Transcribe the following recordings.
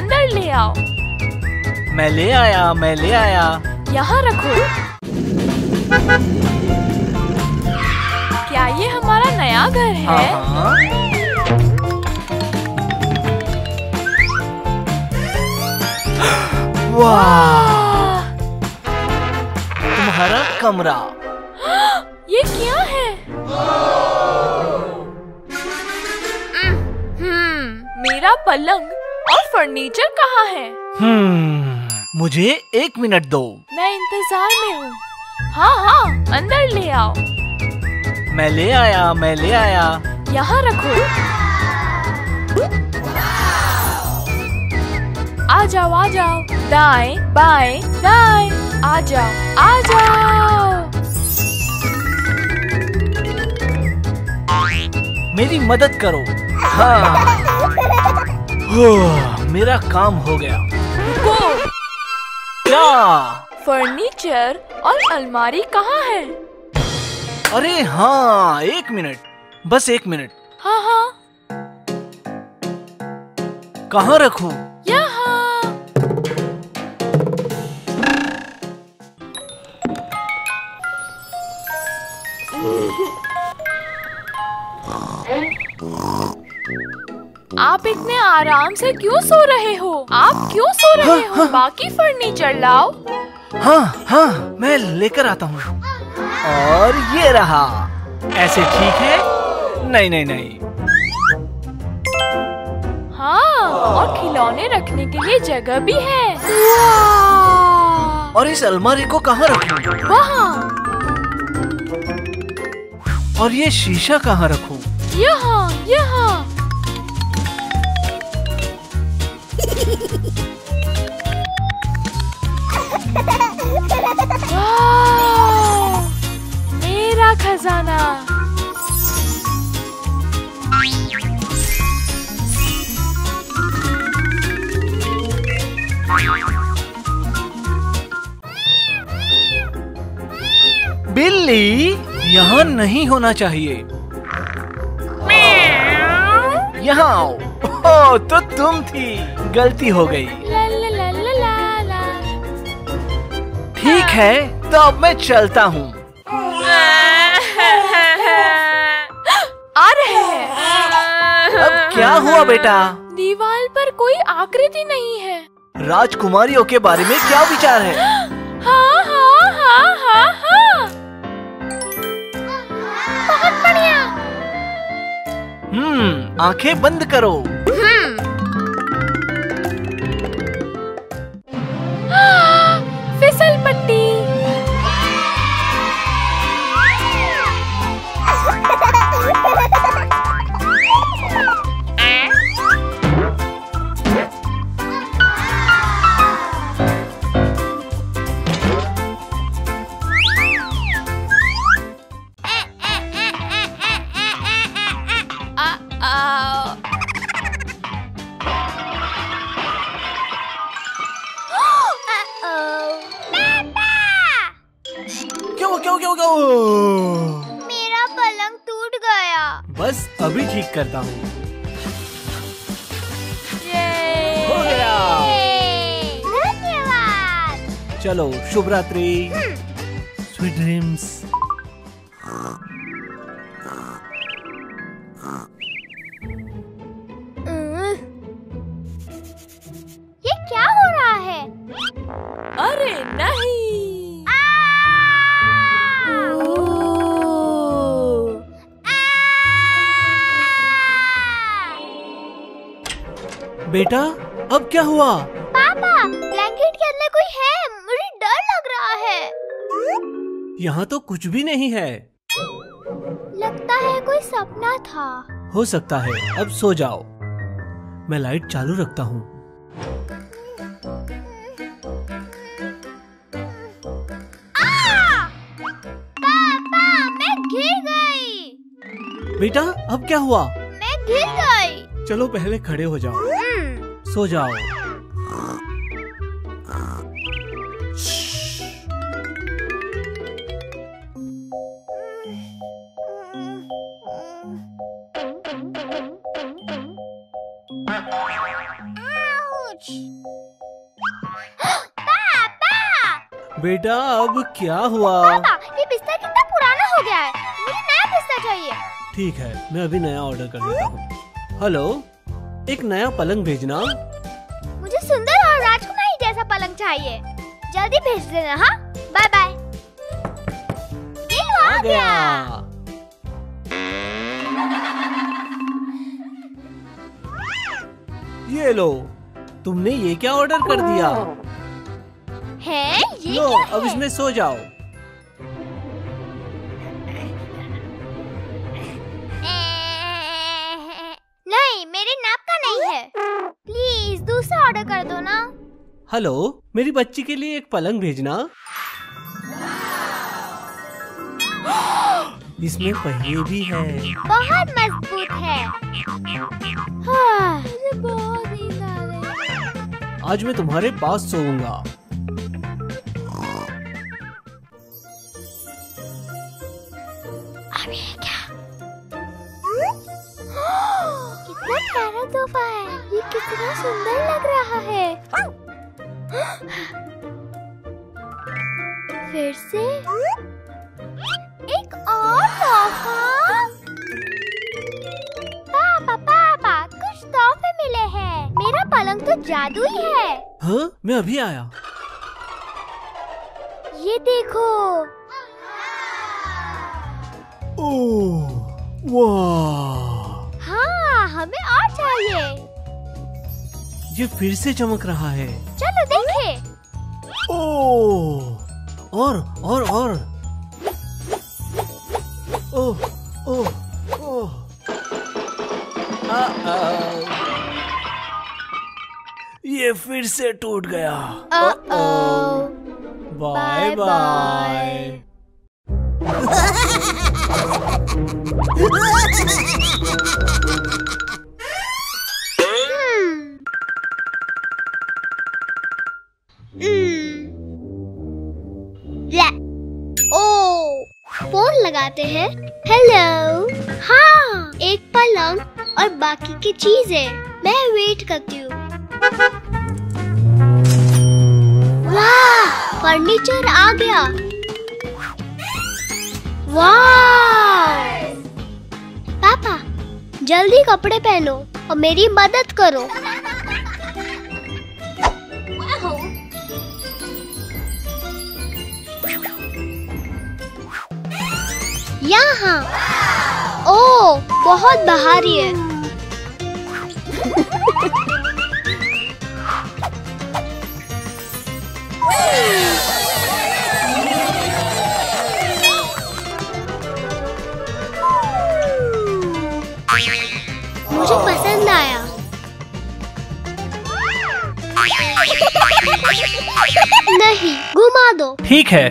अंदर ले आओ। मैं ले आया। यहाँ रखो। क्या ये हमारा नया घर है? वाह! तुम्हारा कमरा। ये क्या है? मेरा पलंग और फर्नीचर कहाँ है? मुझे 1 मिनट दो। मैं इंतजार में हूँ। हाँ, अंदर ले आओ। मैं ले आया। यहाँ रखो। आ जाओ। दाएं बाएं। आ जाओ। मेरी मदद करो। हाँ। मेरा काम हो गया। रुको। क्या? फर्नीचर और अलमारी कहाँ है? अरे हाँ, 1 मिनट, बस 1 मिनट। हाँ। कहाँ रखूं? यहाँ। आप इतने आराम से क्यों सो रहे हो? आप क्यों सो रहे हो? बाकी फर्नीचर लाओ। हाँ, मैं लेकर आता हूँ। और ये रहा। ऐसे ठीक है? नहीं। हाँ, और खिलौने रखने के लिए जगह भी है। और इस अलमारी को कहाँ रखूं? वहाँ। और ये शीशा कहाँ रखूं? यहाँ। मेरा खजाना। बिल्ली यहाँ नहीं होना चाहिए। यहाँ आओ। ओ, तो तुम थी, गलती हो गई। ठीक है, तो अब मैं चलता हूँ। आ रहे हैं। अब क्या हुआ बेटा? दीवार पर कोई आकृति नहीं है। राजकुमारियों के बारे में क्या विचार है? हाँ। बहुत बढ़िया। आंखें बंद करो। फिसल पट्टी। मेरा पलंग टूट गया। बस अभी ठीक करता हूँ। हो गया। धन्यवाद। चलो, शुभ रात्रि। Sweet dreams. ये क्या हो रहा है? अरे नहीं। बेटा, अब क्या हुआ? पापा, ब्लैंकेट के अंदर कोई है। मुझे डर लग रहा है। यहाँ तो कुछ भी नहीं है। लगता है कोई सपना था। हो सकता है। अब सो जाओ। मैं लाइट चालू रखता हूँ। पापा, मैं गिर गई। बेटा, अब क्या हुआ? मैं गिर गई। चलो, पहले खड़े हो जाओ। सो जाओ। आउच। पापा! बेटा अब क्या हुआ? पापा, ये बिस्तर कितना पुराना हो गया है, मुझे नया बिस्तर चाहिए। ठीक है, मैं अभी नया ऑर्डर कर लेता हूँ। हेलो, एक नया पलंग भेजना। मुझे सुंदर और राजकुमारी जैसा पलंग चाहिए, जल्दी भेज देना। हाँ, बाय बाय। आ गया। ये लो, तुमने ये क्या ऑर्डर कर दिया है? ये लो, क्या है? अब इसमें सो जाओ। नहीं, मेरे नाप का नहीं है, प्लीज दूसरा ऑर्डर कर दो ना। हेलो, मेरी बच्ची के लिए एक पलंग भेजना। इसमें पहिए भी है, बहुत मजबूत है। हाँ। बहुत नींद आ रही। आज मैं तुम्हारे पास सोऊंगा। अब ये क्या? कितना प्यारा तोहफा है, ये कितना सुंदर लग रहा है। फिर से एक और तोहफा। पापा पापा, कुछ तोहफे मिले हैं। मेरा पलंग तो जादू ही है। हाँ, मैं अभी आया। ये देखो। ओह, वाह। हाँ, हमें और चाहिए। ये फिर से चमक रहा है, चलो देखें। ओह, और ओह ओह ओह, ये फिर से टूट गया। Bye bye. फोन लगाते हैं। हेलो। हाँ, एक पलंग और बाकी की चीजें। मैं वेट करती हूँ। वाह, फर्नीचर आ गया। वाह। पापा, जल्दी कपड़े पहनो और मेरी मदद करो। यहाँ। ओ, बहुत बाहरी है। मुझे पसंद आया। नहीं, घुमा दो। ठीक है।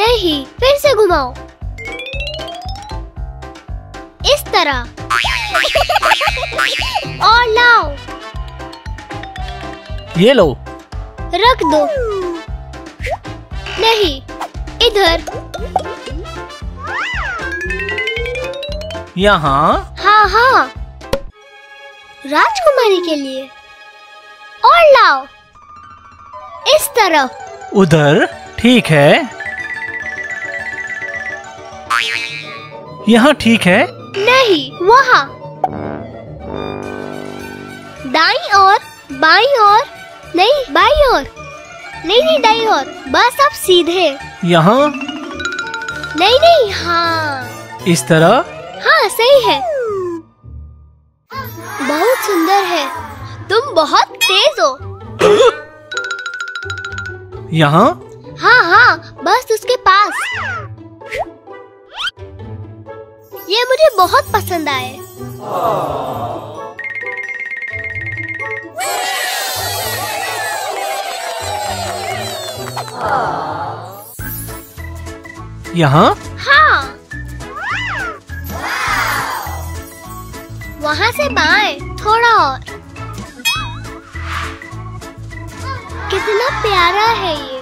नहीं, फिर से घुमाओ। इस तरह। और लाओ। ये लो। रख दो। नहीं, इधर। यहाँ। हाँ, राजकुमारी के लिए। और लाओ। इस तरफ। उधर। ठीक है। यहाँ। ठीक है। नहीं, वहाँ। दाईं ओर, बाईं ओर। नहीं, बाईं ओर। नहीं, दाईं ओर। बस अब सीधे। यहाँ। नहीं, हाँ। इस तरह। हाँ, सही है। बहुत सुंदर है, तुम बहुत तेज हो। यहाँ। हाँ, बस उसके पास। ये मुझे बहुत पसंद आए। यहाँ। हाँ। वहाँ से बाएं, थोड़ा और। कितना प्यारा है ये।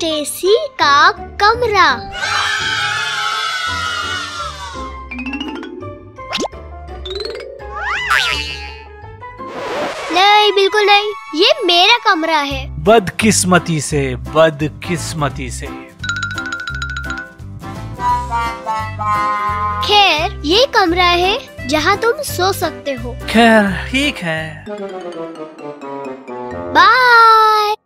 स्टेसी का कमरा। नहीं, बिल्कुल नहीं, ये मेरा कमरा है। बदकिस्मती से, बदकिस्मती से। खैर, ये कमरा है जहाँ तुम सो सकते हो। खैर, ठीक है, बाय।